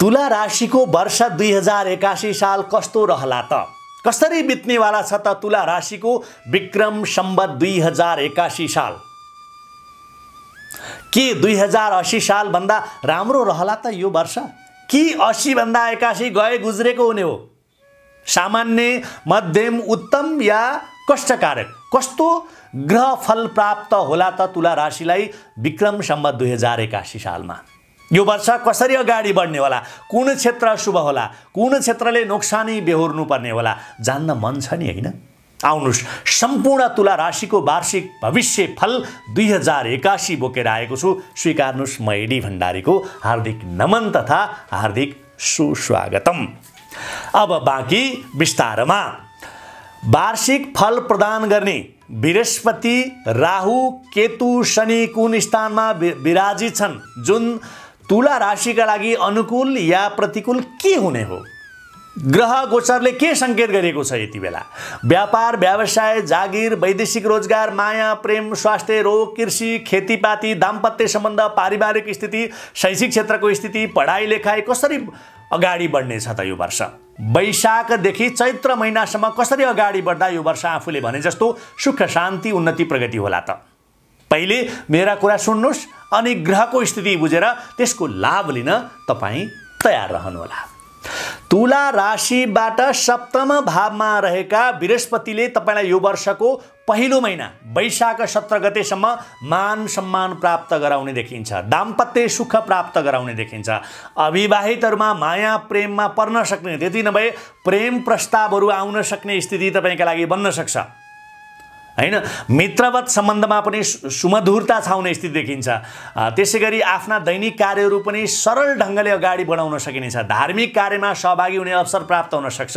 तुला राशि को वर्ष 2081 साल कस्तो रहला त कसरी बित्ने वाला छ त तुला राशि को विक्रम संवत 2081 साल के 2080 साल भन्दा राम्रो रहला त यो वर्ष कि 80 भन्दा 81 गए गुजरेको हुने हो। सामान्य मध्यम उत्तम या कष्टकारक कस्तो ग्रह फल प्राप्त होला त तुला राशिलाई विक्रम संवत 2081 सालमा। यो वर्ष कसरी अगाडि बढ्ने होला, कुन क्षेत्र शुभ होला, कुन क्षेत्रले नोक्सानी बेहोर्नु पर्ने होला जान्न मन छ नि, हैन? आउनुस् सम्पूर्ण तुला राशिको वार्षिक भविष्य फल 2081 बोकेर आएको छु। स्वीकार्नुस् म एडी भण्डारीको हार्दिक नमन तथा हार्दिक सुस्वागतम। अब बाँकी विस्तारमा। वार्षिक फल प्रदान गर्ने बृहस्पति राहु केतु शनि कुन स्थानमा विराजित छन्, जुन तुला राशि का लागि अनुकूल या प्रतिकूल के हुने हो? ग्रह गोचरले के संकेत गरेको छ? यति बेला व्यापार व्यवसाय जागिर वैदेशिक रोजगार माया प्रेम स्वास्थ्य रोग कृषि खेतीपाती दाम्पत्य सम्बन्ध पारिवारिक स्थिति शैक्षिक क्षेत्रको स्थिति पढाई लेखाई कसरी अगाडि बढ्ने छ त यो वर्ष? वैशाखदेखि चैत्र महिनासम्म कसरी अगाडि बढ्दा यो वर्ष आफूले भने जस्तो सुख शान्ति उन्नति प्रगति होला त? पहिले मेरा कुरा सुन्नुस् अनि ग्रहको स्थिति बुझेर त्यसको लाभ लिन तपाई तयार रहनुहोला। तुला राशिबाट सप्तम भावमा रहेका बृहस्पतिले तपाईलाई यो वर्षको पहिलो महिना वैशाख 17 गतेसम्म मान सम्मान प्राप्त गराउने देखिन्छ। दाम्पत्य सुख प्राप्त गराउने देखिन्छ। अविवाहितहरुमा माया प्रेममा पर्न सक्ने, त्यति नभए प्रेम प्रस्तावहरु आउन सक्ने स्थिति तपाईका लागि बन्न सक्छ, हैन? मित्रवत सम्बन्धमा पनि सुमधुरता छाउने स्थिति देखिन्छ। त्यसैगरी आफ्ना दैनिक कार्यहरु पनि सरल ढंगले अगाडि बढाउन सकिनेछ। धार्मिक कार्यमा सहभागी हुने अवसर प्राप्त हुन सक्छ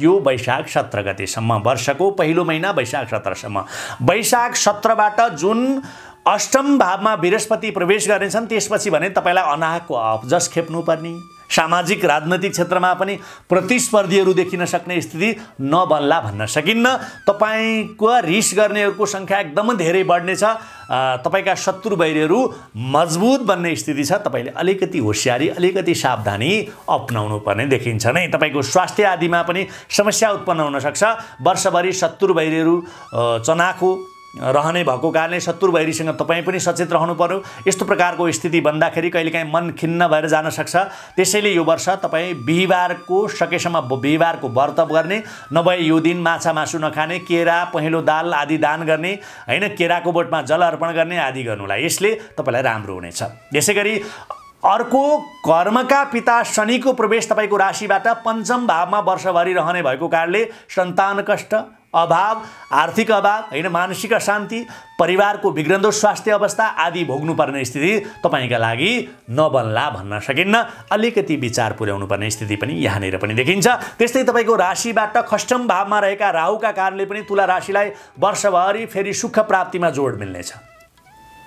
यो वैशाख 17 गतेसम्म। वर्षको पहिलो महिना वैशाख 17 सम्म। वैशाख 17 बाट जुन अष्टम भावमा बृहस्पति प्रवेश गर्नेछन् त्यसपछि भने तपाईलाई अनाहको अप्जस खेप्नु पर्ने, सामाजिक राजनीतिक क्षेत्रमा पनि प्रतिस्पर्धीहरु देखिन सक्ने स्थिति नबन्ला भन्न सकिन्न। तपाईको रिस गर्नेहरुको संख्या एकदम धेरै बढ्ने छ। तपाईका शत्रु बैरीहरु मजबुत बन्ने स्थिति छ। तपाईले अलिकति होशियारी अलिकति सावधानी अपनाउनु पर्ने देखिन्छ नै। तपाईको स्वास्थ्य आदिमा पनि समस्या उत्पन्न हुन सक्छ। वर्षभरि शत्रु बैरीहरु चनाखो रहने भएको कारणले शत्रु बैरीसँग तपाई पनि सचेत रहनु पर्यो। यस्तो प्रकारको स्थिति बन्दाखेरि कहिलेकाहीँ मन खिन्न भएर जान सक्छ। त्यसैले यो वर्ष तपाई बिहीबारको सकेसम्म बिहीबारको व्रत गर्ने, नभए यो दिन माछा मासु नखाने, केरा पहेँलो दाल आदि दान गर्ने, हैन? केराको बोटमा जल अर्पण गर्ने आदि गर्नुला, यसले तपाईलाई राम्रो हुनेछ। त्यसैगरी अर्को कर्मका पिता शनिको प्रवेश तपाईको राशिबाट पञ्चम भावमा वर्षभरि रहने भएको कारणले सन्तान कष्ट अभाव आर्थिक अभाव, हैन? मानसिक अशान्ति परिवारको बिग्रन्दो स्वास्थ्य अवस्था आदि भोग्नु पर्ने स्थिति तपाईका लागि नबन्ला भन्न सकिन्न। अलिकति विचार पुर्याउनु पर्ने स्थिति पनि यहाँनिर पनि देखिन्छ। त्यस्तै तपाईको राशिबाट खष्टम भावमा रहेका राहुका कारणले पनि तुला राशिलाई वर्षभरि फेरि सुख प्राप्तिमा जोड मिल्नेछ।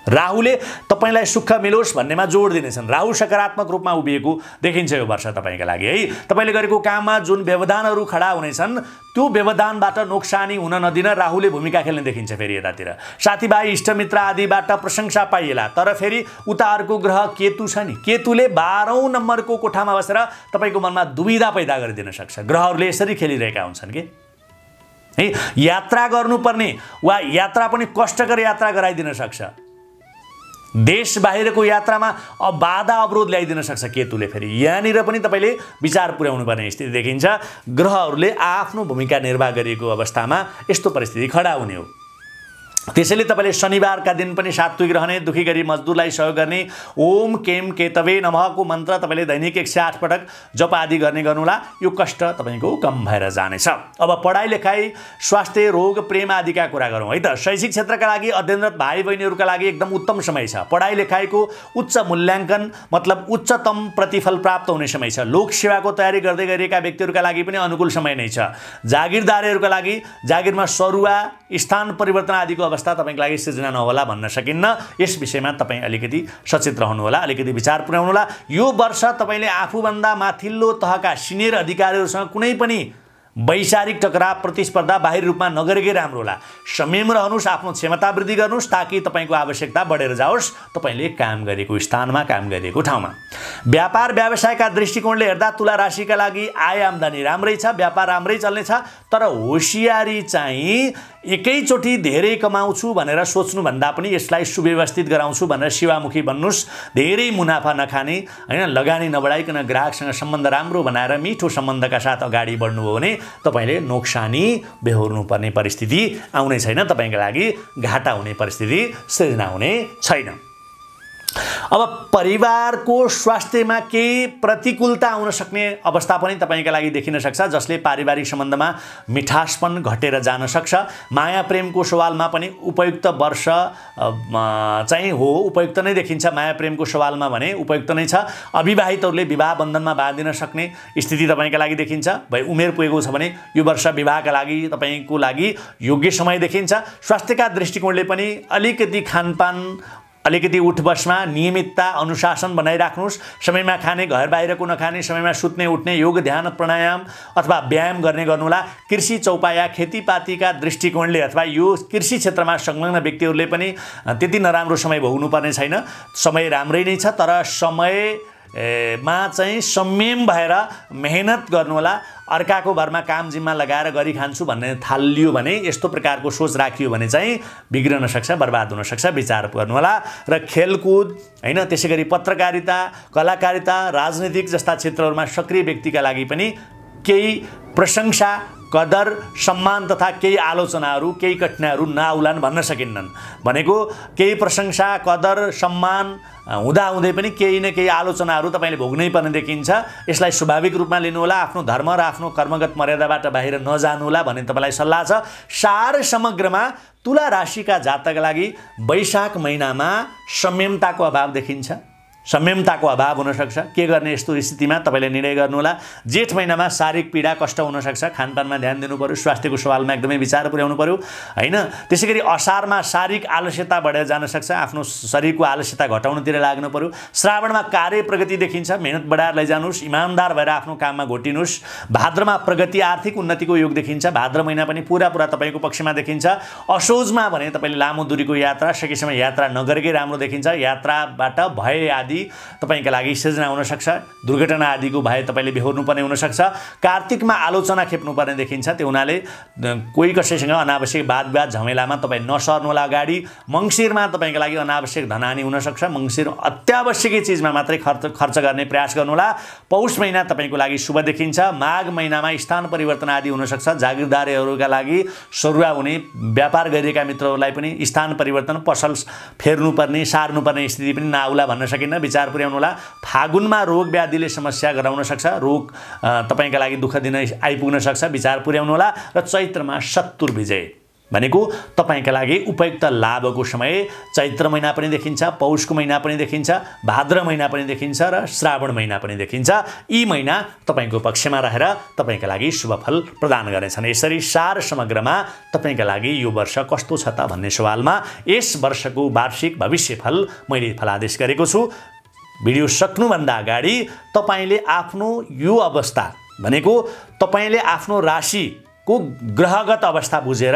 राहुले तपाईलाई सुख मिलोस् भन्नेमा जोड दिनेछन्। राहु सकारात्मक रूपमा उभिएको देखिन्छ यो वर्ष तपाईका लागि, है? तपाईले गरेको काममा जुन व्यवधानहरु खडा हुनेछन् त्यो व्यवधानबाट नोक्सानी हुन नदिन राहुले भूमिका खेल्ने देखिन्छ। फेरि यतातिर साथीभाइ इष्टमित्र आदिबाट प्रशंसा पाइएला, तर फेरि उतारको ग्रह केतु छ नि, केतुले 12औं नम्बरको कोठामा बसेर तपाईको मनमा दुविधा पैदा गरिदिन सक्छ। ग्रहहरुले यसरी खेलिरहेका हुन्छन् के, है? यात्रा गर्नुपर्ने वा यात्रा पनि कष्टकर यात्रा गराइदिन सक्छ। देश बाहिरको यात्रामा बाधा अवरोध ल्याइदिन सक्छ केतुले। फेरि यहाँनिर पनि तपाईले विचार पुर्याउनु पर्ने स्थिति देखिन्छ। ग्रहहरूले आफ्नो भूमिका निर्वाह गरेको अवस्थामा यस्तो परिस्थिति खडा हुने हो। त्यसैले तपाईले शनिबारका दिन पनि सात्विक रहने, दुखी गरी मजदुरलाई सहयोग गर्ने, ओम केम केतवे नमःको मन्त्र तपाईले दैनिक 108 पटक जप आदि गर्ने गर्नुला। यो कष्ट तपाईको कम भएर जानेछ। अब पढाइ लेखाइ स्वास्थ्य रोग प्रेम आदिका कुरा गरौँ, है त? शैक्षिक क्षेत्रका लागि अध्ययनरत भाइ बहिनीहरुका लागि एकदम उत्तम समय छ। पढाइ लेखाइको उच्च मूल्याङ्कन मतलब उच्चतम प्रतिफल प्राप्त हुने समय छ। लोक सेवाको तयारी गर्दै गरेका व्यक्तिहरुका लागि पनि अनुकूल समय नै छ। जागिरदारहरुका लागि जागिरमा सरुवा स्थान परिवर्तन आदिको अवस्था तपाईको लागि सिर्जना नहोला भन्न सकिन्न। यस विषयमा तपाई अलिकति सचेत रहनुहोला, अलिकति विचार पुर्याउनुहोला। यो वर्ष तपाईले आफूभन्दा माथिल्लो तहका सिनियर अधिकारीहरुसँग कुनै पनि वैचारिक टकराव प्रतिस्पर्धा बाहिरी रूपमा नगरेकै राम्रो होला। संयम रहनुस्, आफ्नो क्षमता वृद्धि गर्नुस् ताकि तपाईको आवश्यकता बढेर जाओस् तपाईले काम गरेको स्थानमा काम गरेको ठाउँमा। व्यापार व्यवसायका दृष्टिकोणले हेर्दा तुला राशिका लागि आय आम्दानी राम्रै छ, व्यापार राम्रै चल्ने छ, तर होशियारी चाहिँ एकैचोटी धेरै कमाउँछु भनेर सोच्नु भन्दा पनि यसलाई सुव्यवस्थित गराउँछु भनेर शिवामुखी बन्नुस्। धेरै मुनाफा नखाने हैन, लगानी नबढाइकन ग्राहकसँग सम्बन्ध राम्रो बनाएर मिठो सम्बन्धका साथ अगाडि बढ्नु हो भने तपाईले नोक्सानी बेहोर्नु पर्ने परिस्थिति आउने छैन, तपाईका लागि घाटा हुने परिस्थिति सृजना हुने छैन। अब परिवारको स्वास्थ्यमा केही प्रतिकूलता आउन सक्ने अवस्था पनि तपाईका लागि देखिन सक्छ, जसले पारिवारिक सम्बन्धमा मिठासपन घटेर जान सक्छ। माया प्रेमको सवालमा पनि उपयुक्त वर्ष चाहिँ हो, उपयुक्त नै देखिन्छ। माया प्रेमको सवालमा भने उपयुक्त नै छ। अविवाहितहरूले विवाह बन्धनमा बाँधिन सक्ने स्थिति तपाईका लागि देखिन्छ। भई उमेर पुगेको छ भने यो वर्ष विवाहका लागि तपाईको लागि योग्य समय देखिन्छ। स्वास्थ्यका दृष्टिकोणले पनि अलिकति खानपान अलिकति उठबसमा नियमितता अनुशासन बनाइराख्नुस्। समयमा खाने, घर बाहिरको नखाने, समयमा सुत्ने उठ्ने, योग ध्यान प्राणायाम अथवा व्यायाम गर्ने गर्नुहोला। कृषि चौपाया खेतीपातीका दृष्टिकोणले अथवा यो कृषि क्षेत्रमा संलग्न व्यक्तिहरूले पनि त्यति नराम्रो समय भोग्नु पर्ने छैन। समय राम्रै नै छ, तर समयमा चाहिँ संयम भएर मेहनत गर्नुहोला। अर्काको भरमा काम जिम्मा लगाएर गरी खान्छु भन्ने थालियो भने, यस्तो प्रकारको सोच राखियो भने चाहिँ बिग्रन सक्छ, बर्बाद हुन सक्छ, विचार गर्नुहोला। र खेलकुद हैन, त्यसैगरी पत्रकारिता, कलाकारिता, राजनीतिक जस्ता क्षेत्रहरूमा सक्रिय व्यक्तिका लागि पनि केही प्रशंसा, कदर, सम्मान तथा केही आलोचनाहरू, केही कठिनाइहरू नआउलान् भन्न सकिन्नन्। भनेको केही प्रशंसा, कदर, सम्मान हुँदाहुँदै पनि केही न केही आलोचनाहरू तपाईले भोग्नै पर्ने देखिन्छ। यसलाई स्वाभाविक रूपमा लिनुहोला। आफ्नो धर्म र आफ्नो कर्मगत मर्यादाबाट बाहिर नजानुहोला भन्ने तपाईलाई सल्लाह छ। सार समग्रमा तुला राशिका जातकका लागि वैशाख महिनामा संयमताको अभाव देखिन्छ, संयमताको अभाव हुन सक्छ। के गर्ने यस्तो स्थितिमा तपाईले निर्णय गर्नुहोला। जेठ महिनामा शारीरिक पीडा कष्ट हुन सक्छ, खानपानमा ध्यान दिनु पर्यो, स्वास्थ्यको सवालमा एकदमै विचार पुर्याउनु पर्यो हैन। त्यसैगरी असारमा शारीरिक आलस्यता बढेर जान सक्छ, आफ्नो शरीरको आलस्यता घटाउनतिर लाग्नु पर्यो। श्रावणमा कार्य प्रगति देखिन्छ, मेहनत बढाएर लैजानुस्, इमानदार भएर आफ्नो काममा घोटिनुस्। भाद्रमा प्रगति, आर्थिक उन्नतिको योग देखिन्छ। भाद्र महिना पनि पूरा तपाईको पक्षमा देखिन्छ। असोजमा भने तपाईले लामो दूरीको यात्रा, सकेसम्म यात्रा नगरेकै राम्रो देखिन्छ। यात्राबाट भय आदि तपाईका लागि सृजना हुन सक्छ, दुर्घटना आदिको भए तपाईले बेहोर्नु पर्ने हुन सक्छ। कार्तिकमा आलोचना खेप्नु पर्ने देखिन्छ, त्यो हुनाले कोही कसैसँग अनावश्यक वादविवाद झमेलामा तपाईं नसर्नुहोला अगाडि। मंसिरमा तपाईका लागि अनावश्यक धनानी हुन सक्छ, मंसिर अत्यावश्यक चीजमा मात्रै खर्च गर्ने प्रयास गर्नुहोला। पौष महिना तपाईको लागि शुभ देखिन्छ। माघ महिनामा स्थान परिवर्तन आदि हुन सक्छ। जागिरदारीहरूका लागि सरुवा हुने, व्यापार गरिरहेका मित्रहरूलाई पनि स्थान परिवर्तन, पसल फेर्नुपर्ने, सार्नुपर्ने स्थिति पनि नआउला भन्न सकिन्न, विचार पुर्याउनुहोला। फागुनमा रोग व्याधिले समस्या गराउन सक्छ, रोग तपाईका लागि दुःख दिन आइपुग्न सक्छ, विचार पुर्याउनुहोला। र चैत्रमा शत्रु विजय भनेको तपाईका लागि उपयुक्त लाभको समय चैत्र महिना पनि देखिन्छ, पौषको महिना पनि देखिन्छ, भाद्र महिना पनि देखिन्छ र श्रावण महिना पनि देखिन्छ। यी महिना तपाईको पक्षमा रहेर तपाईका लागि शुभ फल प्रदान गर्नेछन्। यसरी सार समग्रमा तपाईका लागि यो वर्ष कस्तो छ त भन्ने सवालमा यस वर्षको वार्षिक भविष्यफल मैले फलादेश गरेको छु। भिडियो सक्नुभन्दा अगाडि तपाईले आफ्नो यो अवस्था भनेको तपाईले आफ्नो राशि को ग्रहगत अवस्था बुझेर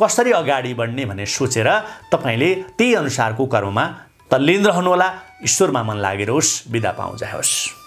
कसरी अगाडि बढ्ने भन्ने सोचेर तपाईले त्यही अनुसारको कर्ममा तल्लीन रहनुहोला। ईश्वरमा मन लागिरहोस्। बिदा पाउँ जाओस्।